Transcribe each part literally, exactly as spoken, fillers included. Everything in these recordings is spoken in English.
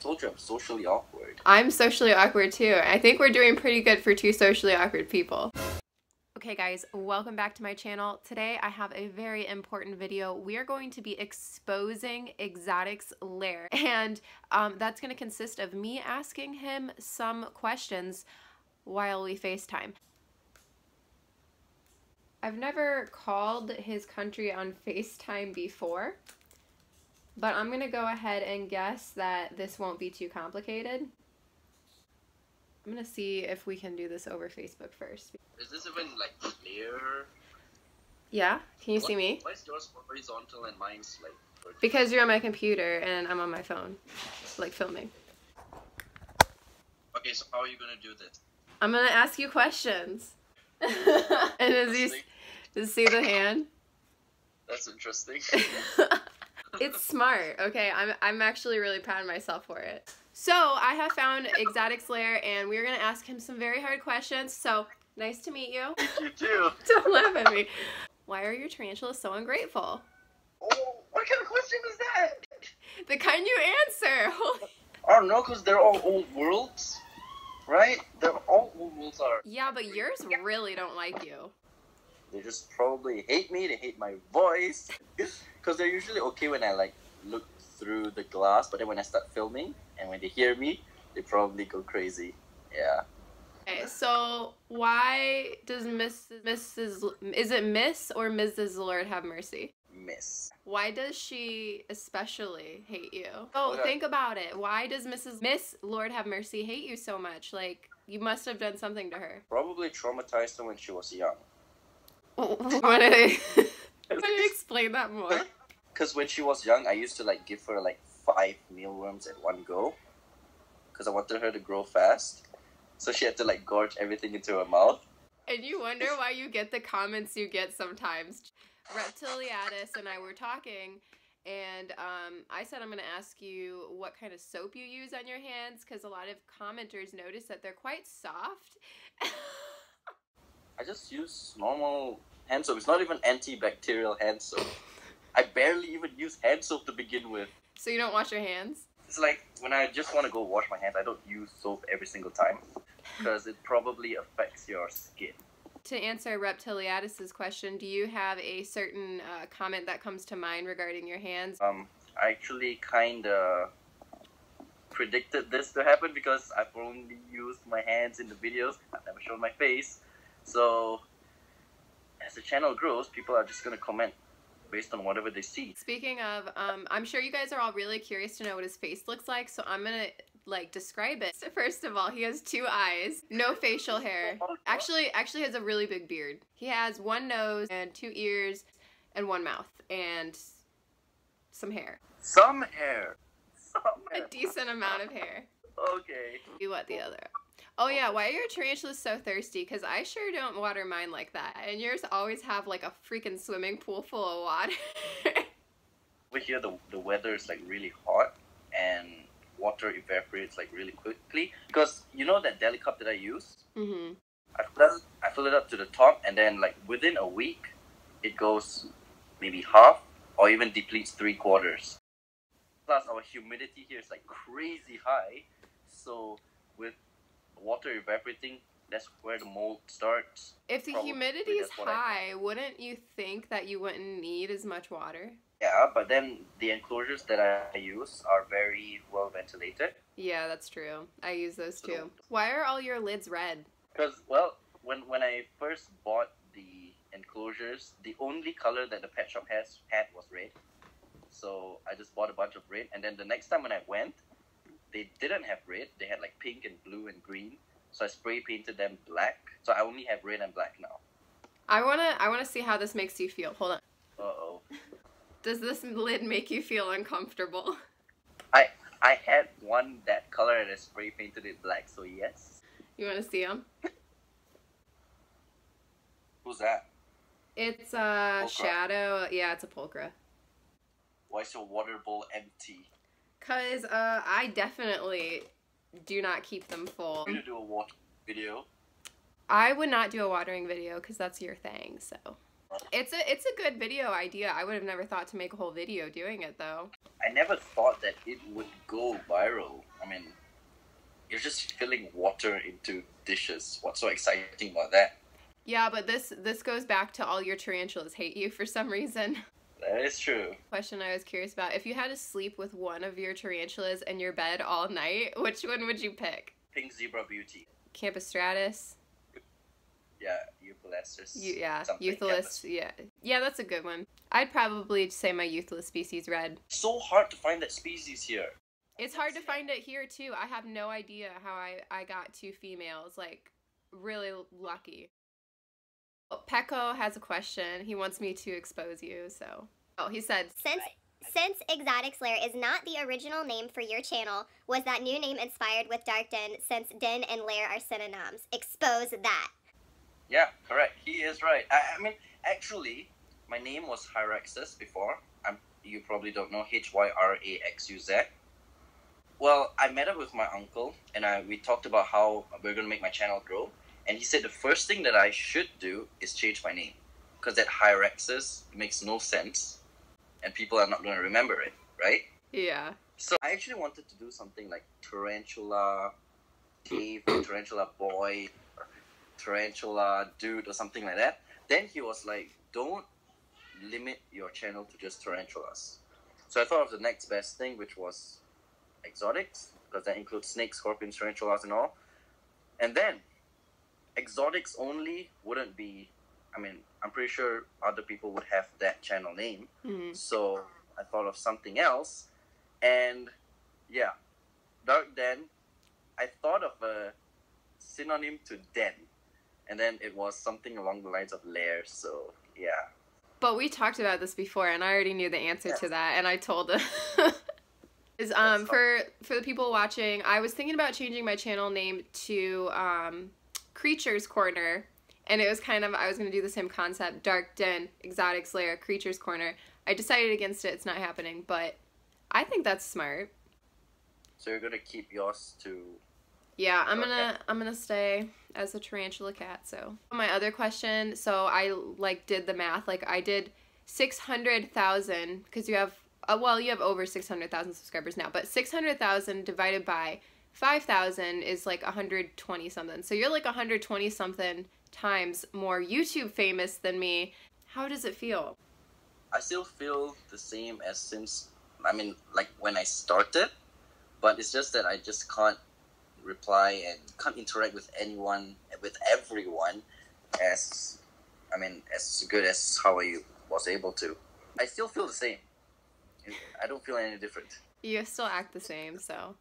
told you I'm socially awkward. I'm socially awkward too. I think we're doing pretty good for two socially awkward people. Okay guys, welcome back to my channel. Today I have a very important video. We are going to be exposing Exotics Lair, and um, that's going to consist of me asking him some questions while we FaceTime. I've never called his country on FaceTime before, but I'm going to go ahead and guess that this won't be too complicated. I'm gonna see if we can do this over Facebook first. Is this even like clear? Yeah. Can you what, see me? Why is yours horizontal and mine's like vertical? Because you're on my computer and I'm on my phone, like filming. Okay, so how are you gonna do this? I'm gonna ask you questions. And as you just see the hand. That's interesting. It's smart. Okay, I'm I'm actually really proud of myself for it. So I have found Exotics Lair, and we're gonna ask him some very hard questions. So nice to meet you. You too. Don't laugh at me. Why are your tarantulas so ungrateful? Oh, what kind of question is that? The kind you answer. I don't know, cause they're all old worlds, right? They're all old worlds are. Yeah, but yours really don't like you. They just probably hate me. They hate my voice. Cause they're usually okay when I like look through the glass, but then when I start filming and when they hear me, they probably go crazy. Yeah. Okay, so why does Missus Missus is it Miss or Missus Lord have mercy? Miss. Why does she especially hate you? Oh, okay. Think about it. Why does Missus Miss Lord have mercy hate you so much? Like, you must have done something to her. Probably traumatized her when she was young. Why did I, why did I explain that more? Because when she was young, I used to like give her like five mealworms at one go because I wanted her to grow fast, so she had to like gorge everything into her mouth. And you wonder why you get the comments you get sometimes. Reptiliatus and I were talking, and um, I said I'm going to ask you what kind of soap you use on your hands because a lot of commenters notice that they're quite soft. I just use normal hand soap. It's not even antibacterial hand soap. I barely even use hand soap to begin with. So you don't wash your hands? It's like when I just want to go wash my hands, I don't use soap every single time because it probably affects your skin. To answer Reptiliatus's question, do you have a certain uh, comment that comes to mind regarding your hands? Um, I actually kind of predicted this to happen because I've only used my hands in the videos. I've never shown my face. So as the channel grows, people are just going to comment based on whatever they see. Speaking of, um, I'm sure you guys are all really curious to know what his face looks like, so I'm gonna like describe it. So first of all, he has two eyes, no facial hair. Actually, actually has a really big beard. He has one nose and two ears and one mouth and some hair. Some hair. Some hair. A decent amount of hair. Okay. You want the other? Oh yeah, why are your tarantulas so thirsty? Because I sure don't water mine like that. And yours always have like a freaking swimming pool full of water. Over here, the, the weather is like really hot and water evaporates like really quickly. Because you know that deli cup that I use? Mm-hmm. I fill, I fill it up to the top, and then like within a week, it goes maybe half or even depletes three quarters. Plus our humidity here is like crazy high. So with water evaporating, that's where the mold starts. If the Probably humidity is high, wouldn't you think that you wouldn't need as much water? Yeah, but then the enclosures that I use are very well ventilated. Yeah, that's true. I use those too. So, why are all your lids red? Because, well, when, when I first bought the enclosures, the only color that the pet shop has had was red. So I just bought a bunch of red, and then the next time when I went, they didn't have red. They had like pink and blue and green. So I spray painted them black. So I only have red and black now. I wanna, I wanna see how this makes you feel. Hold on. Uh oh. Does this lid make you feel uncomfortable? I, I had one that color and I spray painted it black. So yes. You wanna see them? Who's that? It's a shadow. Yeah, it's a pulchra. Why is your water bowl empty? Because uh, I definitely do not keep them full. You're gonna do a watering video? I would not do a watering video because that's your thing, so. It's a it's a good video idea. I would have never thought to make a whole video doing it though. I never thought that it would go viral. I mean, you're just filling water into dishes. What's so exciting about that? Yeah, but this this goes back to all your tarantulas hate you for some reason. That is true. Question I was curious about: if you had to sleep with one of your tarantulas in your bed all night, which one would you pick? Pink zebra beauty. Campostratus. Yeah, Euthalis. You, yeah, Euthalis. Yeah, yeah, that's a good one. I'd probably say my Euthalis species red. So hard to find that species here. It's hard to find it here too. I have no idea how I I got two females. Like, really lucky. Pecco has a question. He wants me to expose you, so... Oh, he said... Since, since Exotics Lair is not the original name for your channel, was that new name inspired with Dark Den, since Den and Lair are synonyms? Expose that. Yeah, correct. He is right. I, I mean, actually, my name was Hyraxus before. I'm, you probably don't know. H Y R A X U Z. Well, I met up with my uncle, and I, we talked about how we're going to make my channel grow. And he said the first thing that I should do is change my name, because that Hyraxus makes no sense and people are not going to remember it, right? Yeah. So I actually wanted to do something like Tarantula Dave, Tarantula Boy, or Tarantula Dude, or something like that. Then he was like, don't limit your channel to just tarantulas. So I thought of the next best thing, which was Exotics, because that includes snakes, scorpions, tarantulas and all. And then Exotics only wouldn't be, I mean, I'm pretty sure other people would have that channel name. Mm-hmm. So I thought of something else. And yeah, Dark Den, I thought of a synonym to den. And then it was something along the lines of lair. So yeah. But we talked about this before and I already knew the answer yes. to that. And I told him. Is, um, for, for the people watching, I was thinking about changing my channel name to... Um, Creatures Corner, and it was kind of, I was going to do the same concept, Dark Den, Exotics Lair, Creatures Corner. I decided against it, it's not happening, but I think that's smart. So you're going to keep yours to... Yeah, I'm going to I'm gonna stay as a tarantula cat, so. My other question, so I, like, did the math, like, I did six hundred thousand, because you have, uh, well, you have over six hundred thousand subscribers now, but six hundred thousand divided by five thousand is like one hundred twenty something. So you're like one hundred twenty something times more YouTube famous than me. How does it feel? I still feel the same as since, I mean, like when I started, but it's just that I just can't reply and can't interact with anyone, with everyone as, I mean, as good as how I was able to. I still feel the same. I don't feel any different. You still act the same, so.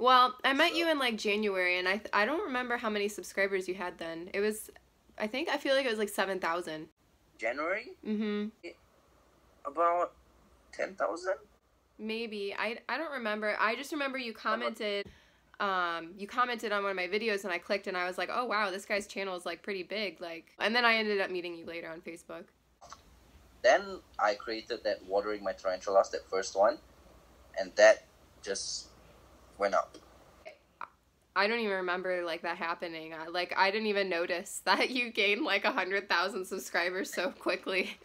Well, I met so. you in like January, and I th I don't remember how many subscribers you had then. It was, I think, I feel like it was like seven thousand. January? Mm-hmm. It, about ten thousand? Maybe. I, I don't remember. I just remember you commented, um, you commented on one of my videos, and I clicked, and I was like, oh wow, this guy's channel is like pretty big. Like, and then I ended up meeting you later on Facebook. Then I created that watering my tarantulas, that first one, and that just... went up. I don't even remember like that happening. I, like I didn't even notice that you gained like a hundred thousand subscribers so quickly.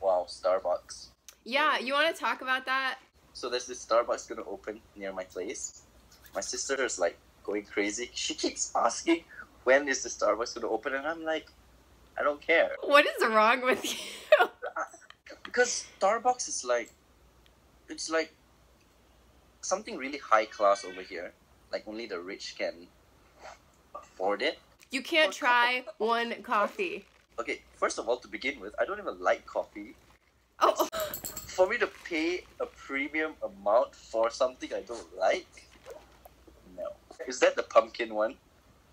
Wow, Starbucks. Yeah, you want to talk about that? So there's this Starbucks gonna open near my place. My sister is like going crazy. She keeps asking when is the Starbucks gonna open, and I'm like, I don't care. What is wrong with you? Because Starbucks is like, it's like. Something really high class over here, like only the rich can afford it. You can't try one coffee. Okay, first of all, to begin with, I don't even like coffee. Oh. For me to pay a premium amount for something I don't like? No. Is that the pumpkin one?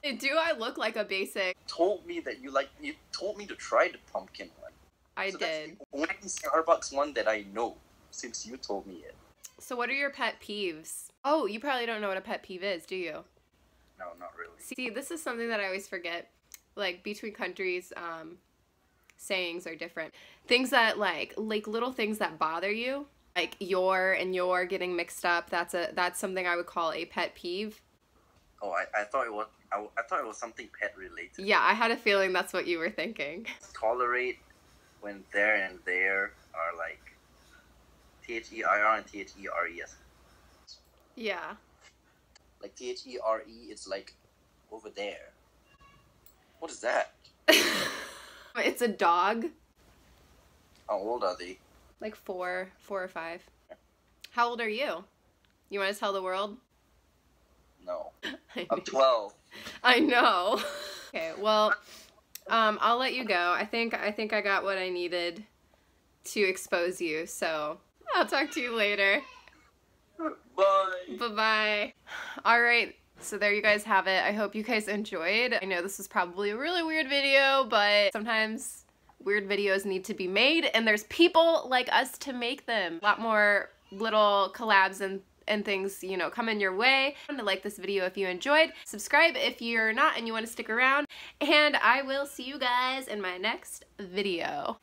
Do I look like a basic? You told me that you like, you told me to try the pumpkin one. I so did. That's the only Starbucks one that I know since you told me it. So what are your pet peeves? Oh, you probably don't know what a pet peeve is, do you? No, not really. See, this is something that I always forget. Like, between countries, um, sayings are different. Things that, like, like little things that bother you, like your and your getting mixed up, that's a that's something I would call a pet peeve. Oh, I, I, thought, it was, I, I thought it was something pet-related. Yeah, I had a feeling that's what you were thinking. Tolerate when there and there are like T H E I R and T H E R E S. Yeah. Like T H E R E is like over there. What is that? It's a dog. How old are they? Like four, four or five. How old are you? You want to tell the world? No. I'm twelve. I know. Okay, well, um, I'll let you go. I think I think I got what I needed to expose you, so I'll talk to you later. Bye. Bye-bye. All right. So there you guys have it. I hope you guys enjoyed. I know this was probably a really weird video, but sometimes weird videos need to be made, and there's people like us to make them. A lot more little collabs and and things, you know, coming your way. Like this video if you enjoyed. Subscribe if you're not and you want to stick around. And I will see you guys in my next video.